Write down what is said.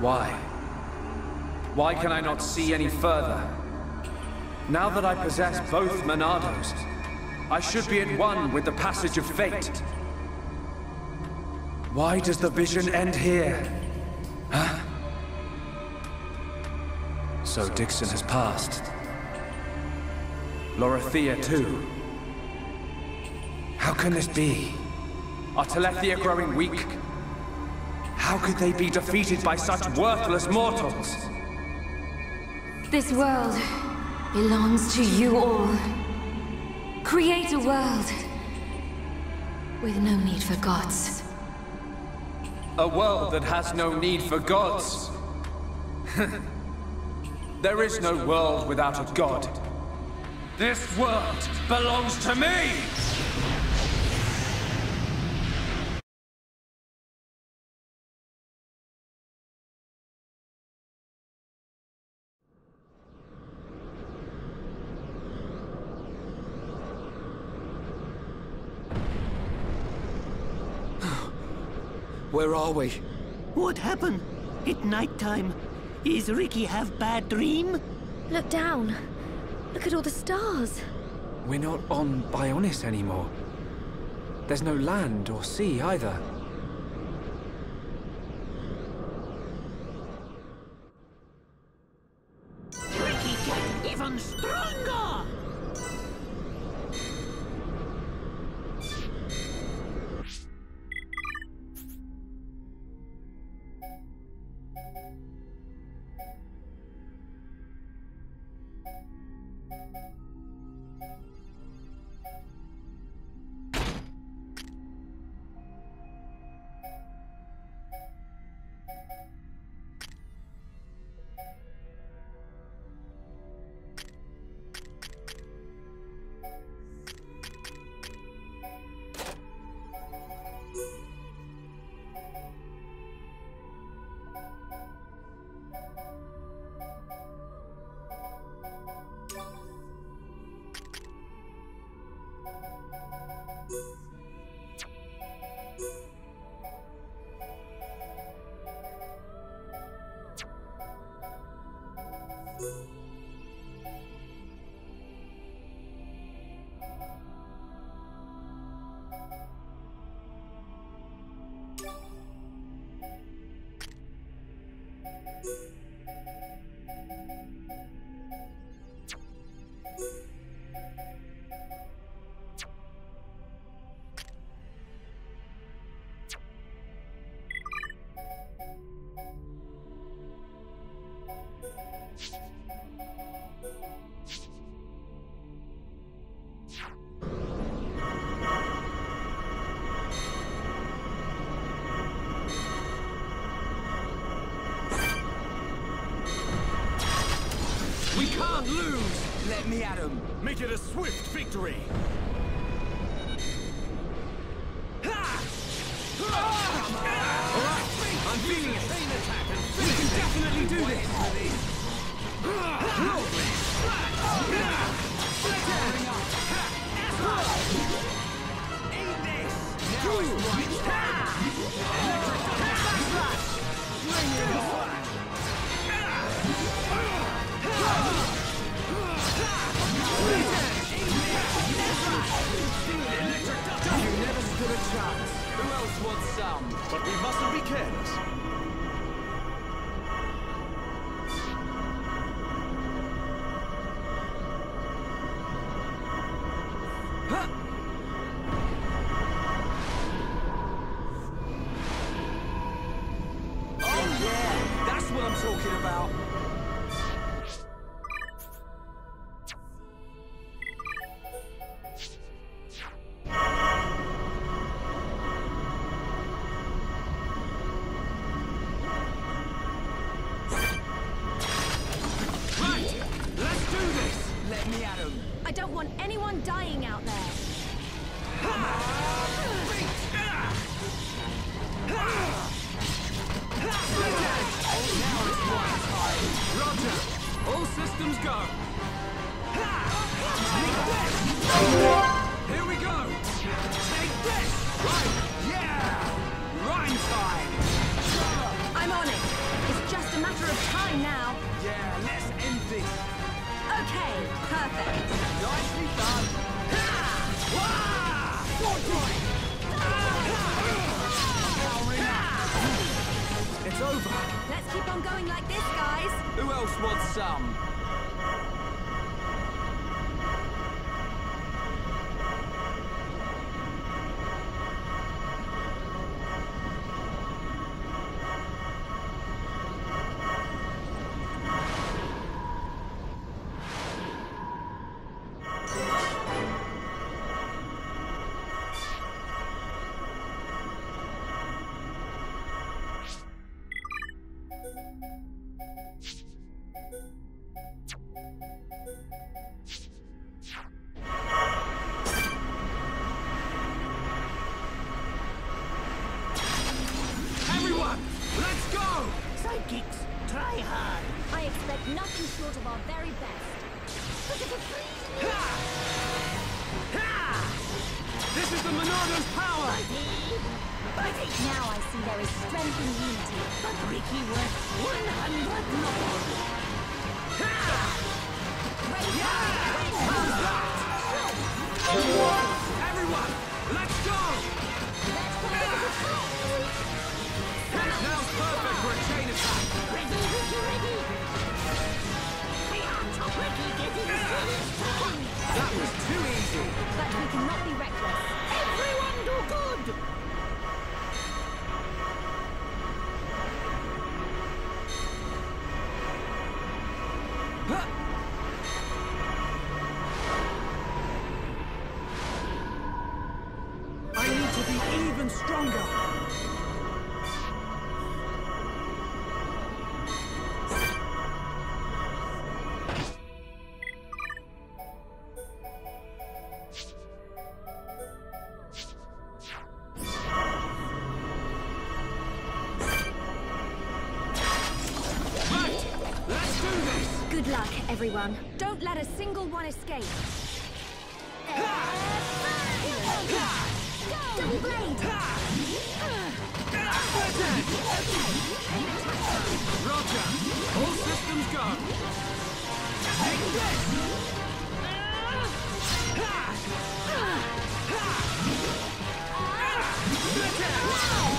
Why? Why can I not see any further? Now that I possess both Monados, I should be at one with the passage of fate. Why does the vision end here? Huh? So Dickson has passed. Lorithia too. How can this be? Are Telethia growing weak? How could they be defeated by such worthless mortals? This world belongs to you all. Create a world with no need for gods. A world that has no need for gods. There is no world without a god. This world belongs to me! Where are we? What happened? It's nighttime. Is Riki have bad dream? Look down. Look at all the stars. We're not on Bionis anymore. There's no land or sea either. Riki get even stronger! Lose! Let me at him! Make it a swift victory! Ha! Alright! I'm feeling it! We can definitely do this! Ain't this! Now it's right! Ha! You never stood a chance. Who else wants some? But we mustn't be careless. Oh yeah, that's what I'm talking about. Now it's my time! time now. Yeah, let's end this. Okay, perfect. Nicely done. It's over. Let's keep on going like this, guys. Who else wants some? Everyone, don't let a single one escape. Double blade. Roger. All systems go. Take this. Split it.